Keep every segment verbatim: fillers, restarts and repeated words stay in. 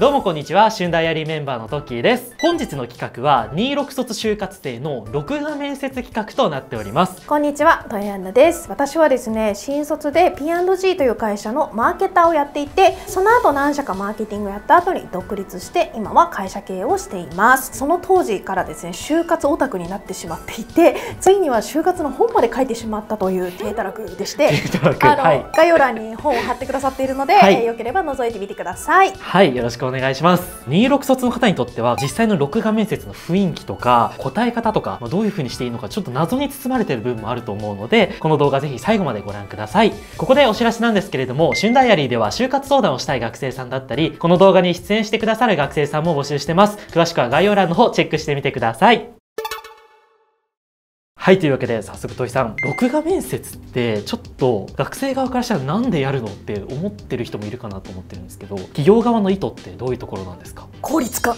どうもこんにちは、旬ダイアリーメンバーのトッキーです。本日の企画はにじゅうろく卒就活生の録画面接企画となっております。こんにちは、トイアンナです。私はですね、新卒で ピーアンドジー という会社のマーケターをやっていて、その後何社かマーケティングをやった後に独立して、今は会社経営をしています。その当時からですね、就活オタクになってしまっていて、ついには就活の本まで書いてしまったという低たらくでしてあの、はい、概要欄に本を貼ってくださっているので、はい、えー、よければ覗いてみてください。はい、よろしくお願いします。お願いします。にじゅうろく卒の方にとっては、実際の録画面接の雰囲気とか答え方とか、どういう風にしていいのか、ちょっと謎に包まれている部分もあると思うので、この動画ぜひ最後までご覧ください。ここでお知らせなんですけれども、旬ダイアリーでは就活相談をしたい学生さんだったり、この動画に出演してくださる学生さんも募集してます。詳しくは概要欄の方チェックしてみてください。はい、というわけで早速、土井さん、録画面接ってちょっと学生側からしたらなんでやるのって思ってる人もいるかなと思ってるんですけど、企業側の意図ってどういうところなんですか？効率化、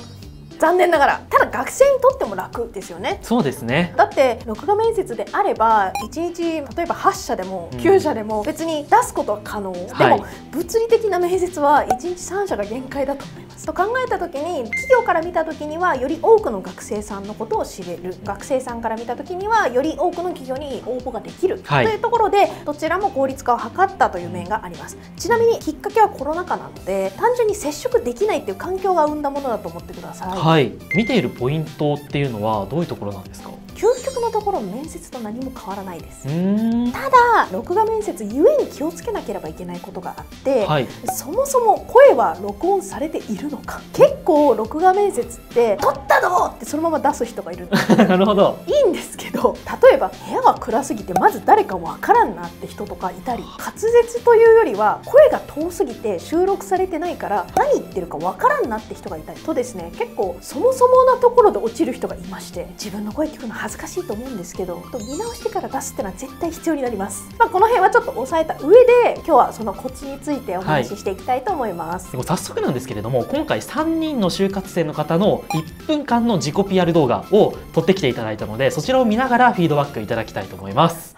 残念ながら。ただ学生にとっても楽ですよね。そうですね。だって録画面接であればいちにち例えばはっしゃでもきゅうしゃでも別に出すことは可能、うん、でも、はい、物理的な面接はいちにちさんしゃが限界だと思います。と考えた時に、企業から見た時にはより多くの学生さんのことを知れる、学生さんから見た時にはより多くの企業に応募ができる、はい、というところで、どちらも効率化を図ったという面があります。ちなみにきっかけはコロナ禍なので、単純に接触できないっていう環境が生んだものだと思ってください。はい、はい、見ているポイントっていうのはどういうところなんですか？究極のところ、面接と何も変わらないです。ただ録画面接ゆえに気をつけなければいけないことがあって、はい、そもそも声は録音されているのか。結構録画面接って撮ったぞってそのまま出す人がいる。なるほど。いいんですけど、例えば部屋が暗すぎてまず誰かわからんなって人とかいたり、滑舌というよりは声が遠すぎて収録されてないから何言ってるかわからんなって人がいたりとですね、結構そもそもなところで落ちる人がいまして、自分の声聞くの恥ずかしいと思うんですけど、見直してから出すってのは絶対必要になります。まあこの辺はちょっと抑えた上で、今日はそのコツについてお話ししていきたいと思います。はい、でも早速なんですけれども、今回さんにんの就活生の方のいっぷんかんの自己 ピーアール 動画を撮ってきていただいたので、そちらを見ながらフィードバックいただきたいと思います。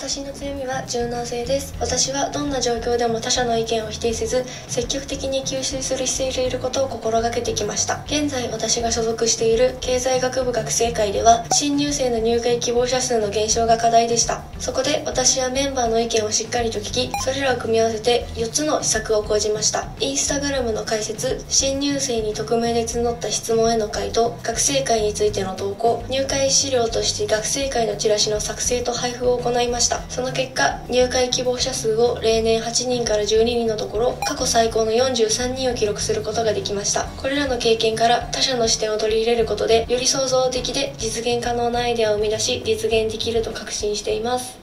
私の強みは柔軟性です。私はどんな状況でも他者の意見を否定せず、積極的に吸収する姿勢でいることを心がけてきました。現在私が所属している経済学部学生会では、新入生の入会希望者数の減少が課題でした。そこで私はメンバーの意見をしっかりと聞き、それらを組み合わせてよっつの施策を講じました。インスタグラムの解説、新入生に匿名で募った質問への回答、学生会についての投稿、入会資料として学生会のチラシの作成と配布を行いました。その結果、入会希望者数を例年はちにんからじゅうににんのところ、過去最高のよんじゅうさんにんを記録することができました。これらの経験から、他者の視点を取り入れることで、より創造的で実現可能なアイデアを生み出し、実現できると確信しています。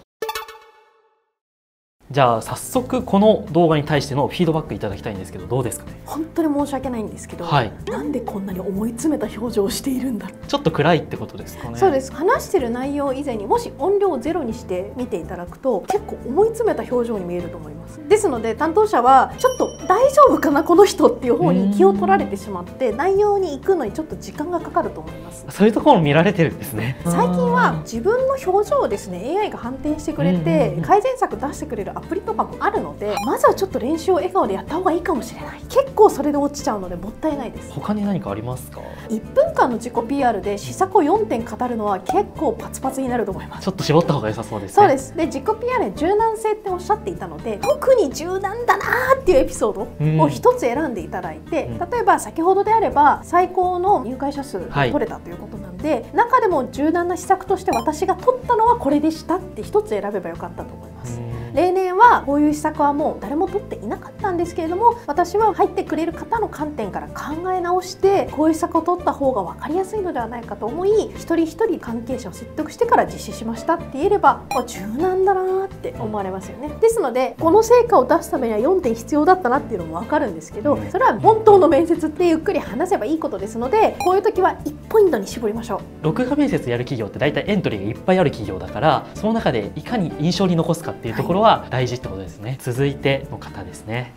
じゃあ早速この動画に対してのフィードバックいただきたいんですけど、どうですかね？本当に申し訳ないんですけど、はい、なんでこんなに思い詰めた表情をしているんだろう。ちょっと暗いってことですかね？そうです。話してる内容以前に、もし音量をゼロにして見ていただくと、結構思い詰めた表情に見えると思います。ですので担当者はちょっと大丈夫かなこの人っていう方に気を取られてしまって、内容に行くのにちょっと時間がかかると思います。そういうところも見られてるんですね。最近は自分の表情をですね エーアイ が反転してくれて、改善策出してくれるアプリとかもあるので、まずはちょっと練習を笑顔でやった方がいいかもしれない。結構それで落ちちゃうのでもったいないです。他に何かありますか？いっぷんかんの自己 ピーアール で施策をよんてん語るのは結構パツパツになると思います。ちょっと絞った方が良さそうですね。そうです。で、自己 ピーアール で柔軟性っておっしゃっていたので、特に柔軟だなーっていうエピソードを一つ選んでいただいて、うん、例えば先ほどであれば最高の入会者数を取れたということなので、はい、中でも柔軟な施策として私が取ったのはこれでしたって一つ選べばよかったと思います。うん、例年はこういう施策はもう誰も取っていなかったんですけれども、私は入ってくれる方の観点から考え直して、こういう施策を取った方が分かりやすいのではないかと思い、一人一人関係者を説得してから実施しましたって言えれば、あ、柔軟だなって思われますよね。ですのでこの成果を出すためにはよんてん必要だったなっていうのも分かるんですけど、それは本当の面接ってゆっくり話せばいいことですので、こういう時はいちポイントに絞りましょう。録画面接やる企業って大体エントリーがいっぱいある企業だから、その中でいかに印象に残すかっていうところは、はい、大事ってことですね。続いての方ですね。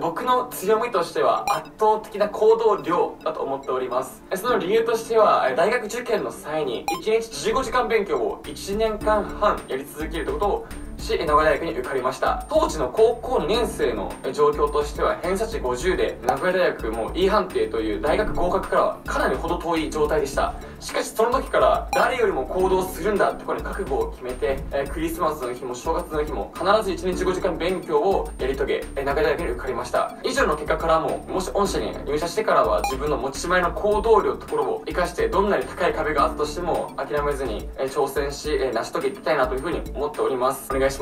僕の強みとしては圧倒的な行動量だと思っております。その理由としては、大学受験の際にいちにちじゅうごじかん勉強をいちねんかんはんやり続けるってことをし名古屋大学に受かりました。当時の高校にねんせいの状況としては偏差値ごじゅうで名古屋大学も E 判定という大学合格からはかなり程遠い状態でした。しかしその時から誰よりも行動するんだってこれ覚悟を決めて、えクリスマスの日も正月の日も必ずいちにちごじかん勉強をやり遂げ名古屋大学に受かりました。以上の結果からももし御社に入社してからは自分の持ち前の行動量のところを生かしてどんなに高い壁があったとしても諦めずに挑戦し成し遂げていきたいなというふうに思っております。お願いします。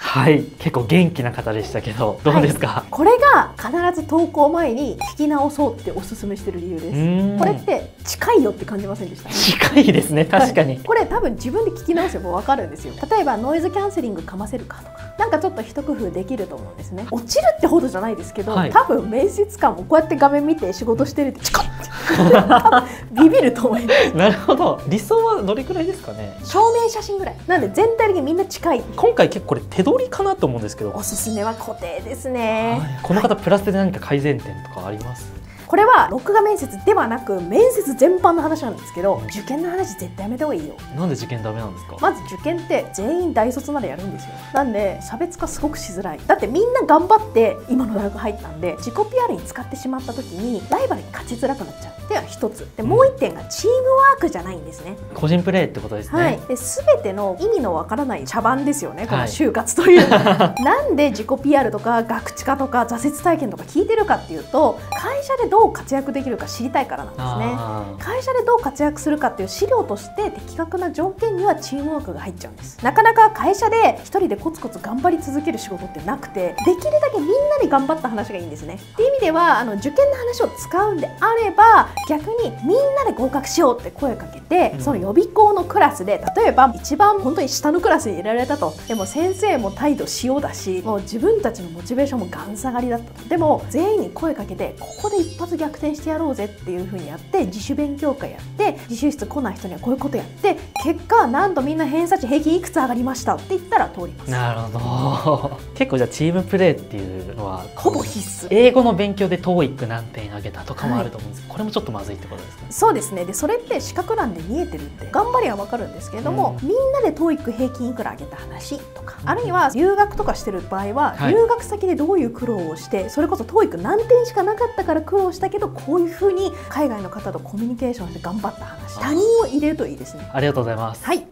はい、結構元気な方でしたけどどうですか、はい、これが必ず投稿前に聞き直そうっておすすめしてる理由です。これって近いよって感じませんでした？近いですね、確かに、はい、これ多分自分で聞き直せば分かるんですよ。例えばノイズキャンセリングかませるかとかなんかちょっと一工夫できると思うんですね。落ちるってほどじゃないですけど、はい、多分面接官もこうやって画面見て仕事してるってチカッてビビると思います。なるほど。理想はどれくらいですかね？証明写真ぐらいなんで全体的にみんな近い。今回結構これ手取りかなと思うんですけどおすすめは固定ですね、はい、この方、はい、プラスで何か改善点とかあります？これは録画面接ではなく面接全般の話なんですけど、受験の話絶対やめた方がいいよ。なんで受験ダメなんですか？まず受験って全員大卒ならやるんですよ。なんで差別化すごくしづらい。だってみんな頑張って今の大学入ったんで自己 ピーアール に使ってしまった時にライバルに勝ちづらくなっちゃう。では一つで、もう一点がチームワークじゃないんですね。個人プレーってことですね。はい。で全ての意味のわからない茶番ですよね、この就活という、はい、なんで自己 ピーアール とかガクチカとか挫折体験とか聞いてるかっていうと会社でどうどう活躍できるか知りたいからなんですね。会社でどう活躍するかっていう資料として的確な条件にはチームワークが入っちゃうんです。なかなか会社で一人でコツコツ頑張り続ける仕事ってなくて、できるだけみんなで頑張った話がいいんですね。っていう意味ではあの受験の話を使うんであれば逆にみんなで合格しようって声かけて、うん、その予備校のクラスで例えば一番本当に下のクラスに入れられたと。でも先生も態度塩だしもう自分たちのモチベーションもがん下がりだったと。でも全員に声かけてここで一発逆転してやろうぜっていう風にやって自主勉強会やって自習室来ない人にはこういうことやって結果なんとみんな偏差値平均いくつ上がりましたって言ったら通ります。なるほど。結構じゃあチームプレーっていうのはほぼ必須。英語の勉強で トーイック 何点上げたとかもあると思うんですけど、はい、これもちょっとまずいってことですか？そうですね。でそれって視覚欄で見えてるって頑張りは分かるんですけれども、うん、みんなで トーイック 平均いくら上げた話とか、うん、あるいは留学とかしてる場合は、はい、留学先でどういう苦労をしてそれこそ トーイック 何点しかなかったから苦労してだけどこういう風に海外の方とコミュニケーションして頑張った話、他人を入れるといいですね。ありがとうございます。はい。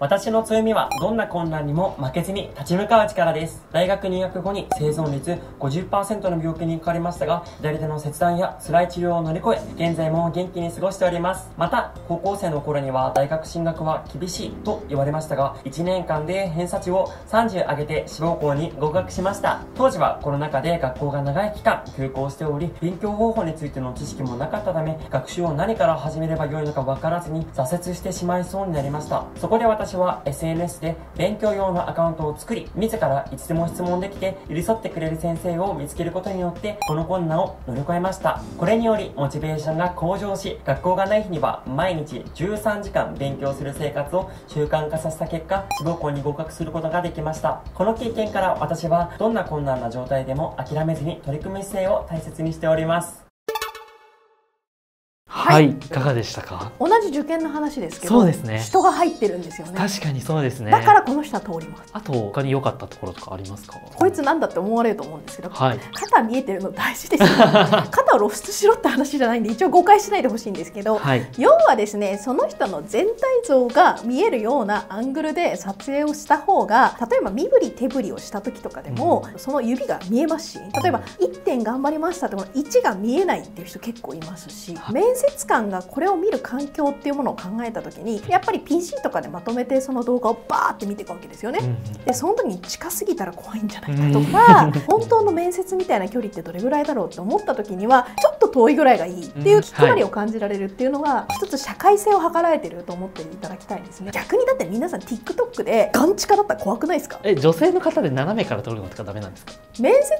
私の強みはどんな困難にも負けずに立ち向かう力です。大学入学後に生存率 ごじゅっパーセント の病気にかかりましたが左手の切断や辛い治療を乗り越え現在も元気に過ごしております。また高校生の頃には大学進学は厳しいと言われましたがいちねんかんで偏差値をさんじゅう上げて志望校に合格しました。当時はコロナ禍で学校が長い期間休校しており勉強方法についての知識もなかったため学習を何から始めればよいのか分からずに挫折してしまいそうになりました。そこで私私は エスエヌエス で勉強用のアカウントを作り自らいつでも質問できて寄り添ってくれる先生を見つけることによってこの困難を乗り越えました。これによりモチベーションが向上し学校がない日には毎日じゅうさんじかん勉強する生活を習慣化させた結果志望校に合格することができました。この経験から私はどんな困難な状態でも諦めずに取り組む姿勢を大切にしております。はい、いかがでしたか？同じ受験の話ですけど、そうですね。人が入ってるんですよね。確かにそうですね。だからこの人は通ります。あと他に良かったところとかありますか？こいつなんだって思われると思うんですけど、はい、肩見えてるの大事ですよね。肩を露出しろって話じゃないんで一応誤解しないでほしいんですけど、はい、要はですねその人の全体像が見えるようなアングルで撮影をした方が例えば身振り手振りをした時とかでも、うん、その指が見えますし例えばいってん頑張りましたってこのいちが見えないっていう人結構いますし、はい、面接面接官がこれを見る環境っていうものを考えた時にやっぱり ピーシー とかでまとめてその動画をバーって見ていくわけですよね。でその時に近すぎたら怖いんじゃないかとか本当の面接みたいな距離ってどれぐらいだろうって思った時にはちょっと遠いぐらいがいいっていう気配りを感じられるっていうのが一つ社会性を図られてると思っていただきたいですね。逆にだって皆さん ティックトック でガンチカだったら怖くないですか？え、女性の方で斜めから撮るのとかダメなんですか？面接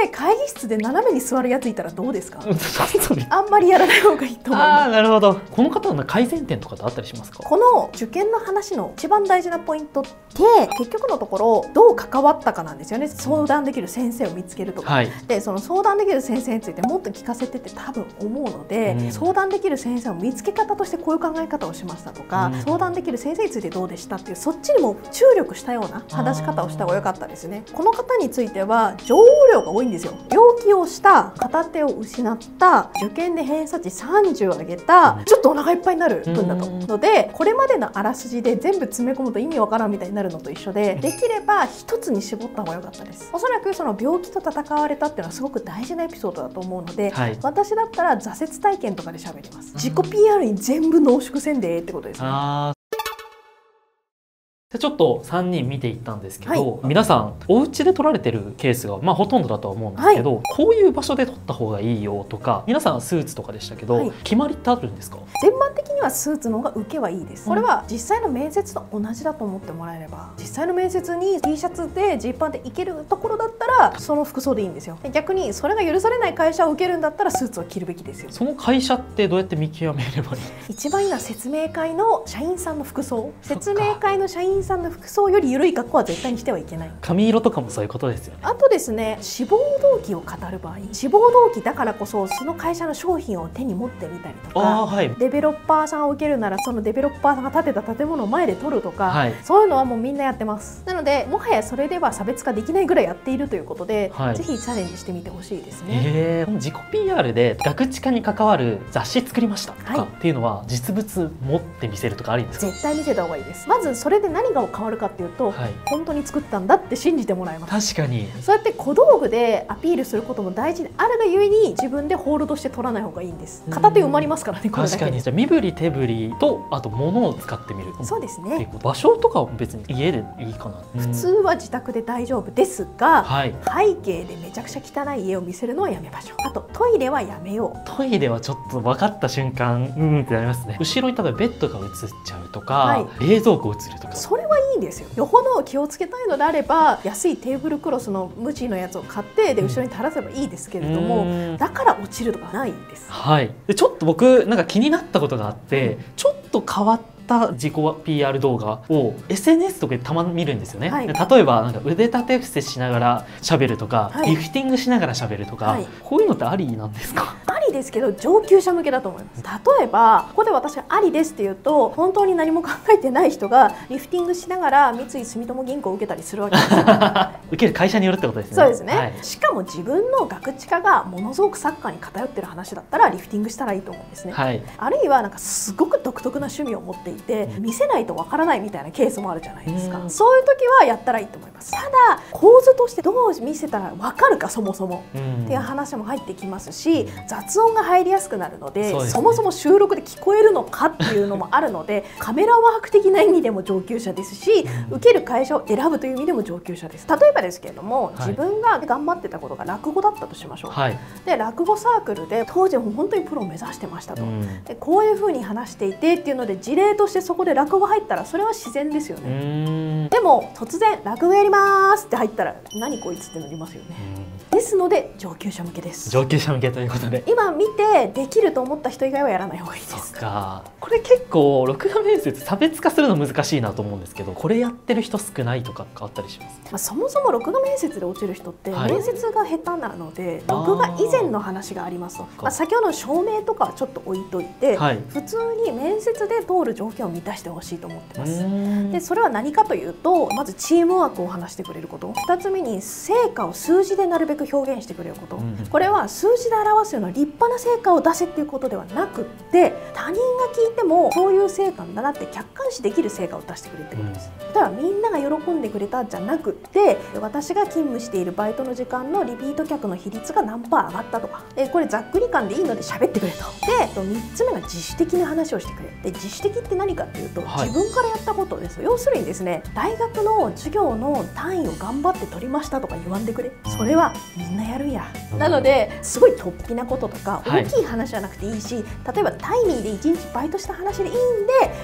で会議室で斜めに座るやついたらどうですか？あんまりやらない方がいいと思います。あー、なるほど。この方の改善点とかってあったりしますか？この受験の話の一番大事なポイントって結局のところどう関わったかなんですよね。相談できる先生を見つけるとか、はい、でその相談できる先生についてもっと聞かせてって多分思うので、うん、相談できる先生を見つけ方としてこういう考え方をしましたとか、うん、相談できる先生についてどうでしたっていうそっちにも注力したような話し方をした方が良かったですね。この方については情報量が多いんですよ。病気をした、片手を失った、受験で偏差値さんじゅう上げた、ちょっとお腹いっぱいになる分だとので、これまでのあらすじで全部詰め込むと意味わからんみたいになるのと一緒で、できれば一つに絞った方が良かったです。おそらくその病気と戦われたっていうのはすごく大事なエピソードだと思うので、はい、私だったら挫折体験とかで喋ります。自己 ピーアール に全部濃縮せんでってことですね。ちょっとさんにん見ていったんですけど、はい、皆さんお家で撮られてるケースが、まあ、ほとんどだとは思うんですけど、はい、こういう場所で撮った方がいいよとか、皆さんスーツとかでしたけど、はい、決まりってあるんですか？全般的にはスーツの方が受けはいいです。これは実際の面接と同じだと思ってもらえれば、実際の面接に T シャツでジーパンで行けるところだったらその服装でいいんですよ。逆にそれが許されない会社を受けるんだったらスーツを着るべきですよ。その会社ってどうやって見極めればいい？一番いいのは説明会の社員さんの服装。説明会の社員さんの服装より緩い格好は絶対にしてはいけない。髪色とかもそういうことですよね。あとですね、志望動機を語る場合、志望動機だからこそその会社の商品を手に持ってみたりとか、はい、デベロッパーさんを受けるならそのデベロッパーさんが建てた建物を前で撮るとか、はい、そういうのはもうみんなやってます。なのでもはやそれでは差別化できないぐらいやっているということで、はい、ぜひチャレンジしてみてほしいですね。えー、自己 ピーアール でガクチカに関わる雑誌作りましたとか、はい、っていうのは実物持って見せるとかあるんですか？絶対見せた方がいいです。まずそれで何何が変わるかっていうと、はい、本当に作ったんだって信じてもらえます。確かにそうやって小道具でアピールすることも大事であるがゆえに自分でホールドして取らない方がいいんです。片手埋まりますからね、これだけ。確かに。じゃあ身振り手振りとあと物を使ってみる。そうですね。場所とかは別に家でいいかな。普通は自宅で大丈夫ですが、はい、背景でめちゃくちゃ汚い家を見せるのはやめましょう。あとトイレはやめよう。トイレはちょっと分かった瞬間うんってなりますね。後ろに例えばベッドが映っちゃうとか、はい、冷蔵庫映るとか、それはいいんですよ。よほど気をつけたいのであれば安いテーブルクロスの無地のやつを買ってで後ろに垂らせばいいですけれども、だから落ちるとかないんです。はい。でちょっと僕なんか気になったことがあって、うん、ちょっと変わって自己 ピーアール 動画を エスエヌエス とかでたまに見るんですよね、はい、例えばなんか腕立て伏せしながらしゃべるとか、はい、リフティングしながらしゃべるとか、はい、こういうのってありなんですか？ありですけど上級者向けだと思います。例えばここで私がありですって言うと本当に何も考えてない人がリフティングしながら三井住友銀行を受けたりするわけですよ。受ける会社によるってことですね。そうですね、はい、しかも自分のガクチカがものすごくサッカーに偏ってる話だったらリフティングしたらいいと思うんですね、はい、あるいはなんかすごく独特な趣味を持っていて見せないとわからないみたいなケースもあるじゃないですか。そういう時はやったらいいと思います。ただ構図としてどう見せたらわかるかそもそもっていう話も入ってきますし、雑音が入りやすくなるので、 そうですね、そもそも収録で聞こえるのかっていうのもあるのでカメラワーク的な意味でも上級者ですし、受ける会社を選ぶという意味でも上級者です。例えばですけれども、自分が頑張ってたことが落語だったとしましょう、はい、で落語サークルで当時も本当にプロを目指してましたと、うん、でこういうふうに話していてっていうので事例としてそこで落語入ったらそれは自然ですよね。でも突然落語やりますって入ったら何こいつってなりますよね。ですので上級者向けです。上級者向けということで今見てできると思った人以外はやらない方がいいです。そっか。これ結構録画面接差別化するの難しいなと思うんですけど、これやってる人少ないとかあったりします？まあそもそも録画面接で落ちる人って面接が下手なので、はい、録画以前の話がありますと、まあ先ほどの証明とかはちょっと置いといて、はい、普通に面接で通る条件を満たしてほしいと思ってます。でそれは何かというと、まずチームワークを話してくれること、ふたつめに成果を数字でなるべく表現してくれること、うん、これは数字で表すような立派な成果を出せっていうことではなくって、他人が聞いてもそういう成果だなって客観視できる成果を出してくれるってことです、うん、だからみんなが喜んでくれたじゃなくって、私が勤務しているバイトの時間のリピート客の比率が何パー上がったとか、でこれざっくり感でいいので喋ってくれと。でみっつめが自主的な話をしてくれ。で自主的って何かっていうと、はい、自分からやったことです。要するにですね、大学の授業の単位を頑張って取りましたとか言わんでくれ。それはみんなやるや、うん、なのですごい突飛なこととか大きい話じゃなくていいし、はい、例えばタイミーでいちにちバイトした話でいいんで、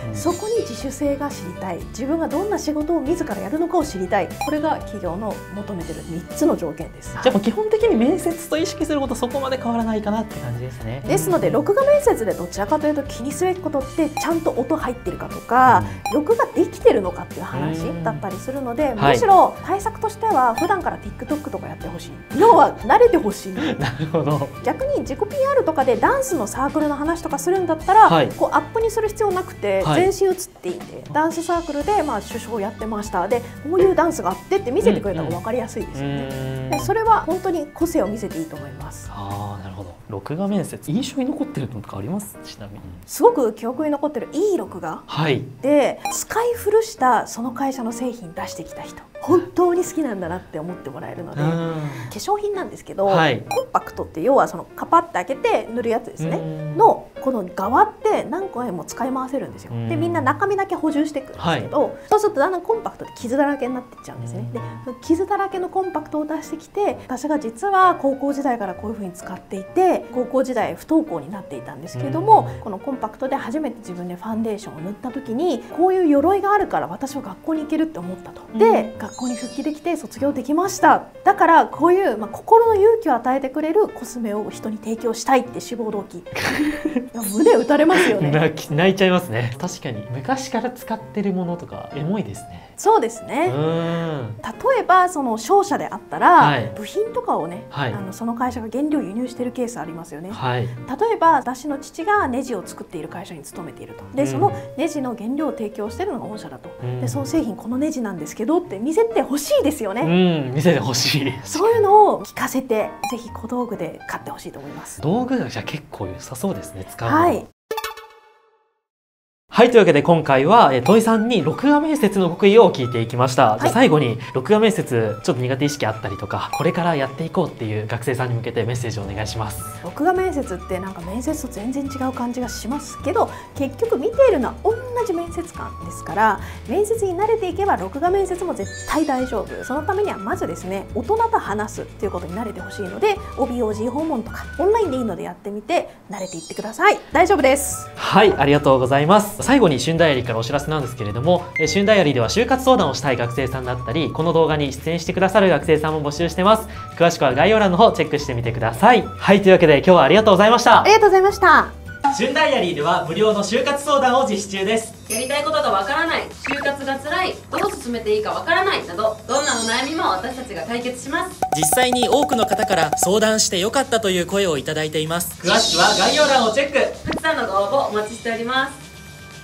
うん、そこに自主性が知りたい、自分がどんな仕事を自らやるのかを知りたい、これが企業の求めてるみっつの条件です。じゃあもう基本的に面接と意識することそこまで変わらないかなって感じですね。ですので録画面接でどちらかというと気にすべきことってちゃんと音入ってるかとか、うん、録画できてるのかっていう話だったりするので、むしろ対策としては普段から TikTok とかやってほしい、要は慣れてほしい。なるほど。逆に自己 ピーアール とかでダンスのサークルの話とかするんだったら、はい、こうアップにする必要なくて全身映っていて、はい、ダンスサークルでまあ主将やってましたでこういうダンスがあってって見せてくれた方が分かりやすいですよね。でそれは本当に個性を見せていいと思います。ああ、なるほど。録画面接印象に残ってるのとかあります？ちなみにすごく記憶に残ってるいい録画、はい、で使い古したその会社の製品出してきた人本当に好きなんだなって思ってもらえるので、化粧品なんですけど、はい、コンパクトって要はそのカパッて開けて塗るやつですねのこの側って何回も使い回せるんですよ。でみんな中身だけ補充していくんですけど、はい、そうするとだんだんコンパクトって傷だらけになっていっちゃうんですね。で傷だらけのコンパクトを出してきて、私が実は高校時代からこういうふうに使っていて高校時代不登校になっていたんですけれども、このコンパクトで初めて自分でファンデーションを塗った時にこういう鎧があるから私は学校に行けるって思ったと。で学校に復帰できて卒業できました。だからこういう、まあ、心の勇気を与えてくれるコスメを人に提供したいって志望動機胸打たれますよね。泣いちゃいますね。確かに昔から使ってるものとかエモいですね。そうですね。例えばその商社であったら、はい、部品とかをね、はい、あのその会社が原料輸入してるケースありますよね、はい、例えば私の父がネジを作っている会社に勤めていると。でそのネジの原料を提供してるのが御社だと。でその製品このネジなんですけどって見せてほしいですよね。うん、見せてほしい。そういうのを聞かせてぜひ小道具で買ってほしいと思います。道具がじゃあ結構良さそうですね、使うの。はいはい、というわけで今回は土井さんに録画面接の極意を聞いていきました。はい、じゃあ最後に録画面接ちょっと苦手意識あったりとかこれからやっていこうっていう学生さんに向けてメッセージをお願いします。録画面接ってなんか面接と全然違う感じがしますけど結局見ているのは同じ面接官ですから、面接に慣れていけば録画面接も絶対大丈夫。そのためにはまずですね、大人と話すっていうことに慣れてほしいので オービーオージー 訪問とかオンラインでいいのでやってみて慣れていってください。大丈夫です。はい、ありがとうございます。最後に旬ダイアリーからお知らせなんですけれども、旬ダイアリーでは就活相談をしたい学生さんだったりこの動画に出演してくださる学生さんも募集してます。詳しくは概要欄の方チェックしてみてください。はい、というわけで今日はありがとうございました。ありがとうございました。旬ダイアリーでは無料の就活相談を実施中です。やりたいことがわからない、就活がつらい、どう進めていいかわからないなど、どんなお悩みも私たちが解決します。実際に多くの方から相談してよかったという声をいただいています。詳しくは概要欄をチェック。たくさんのご応募お待ちしております。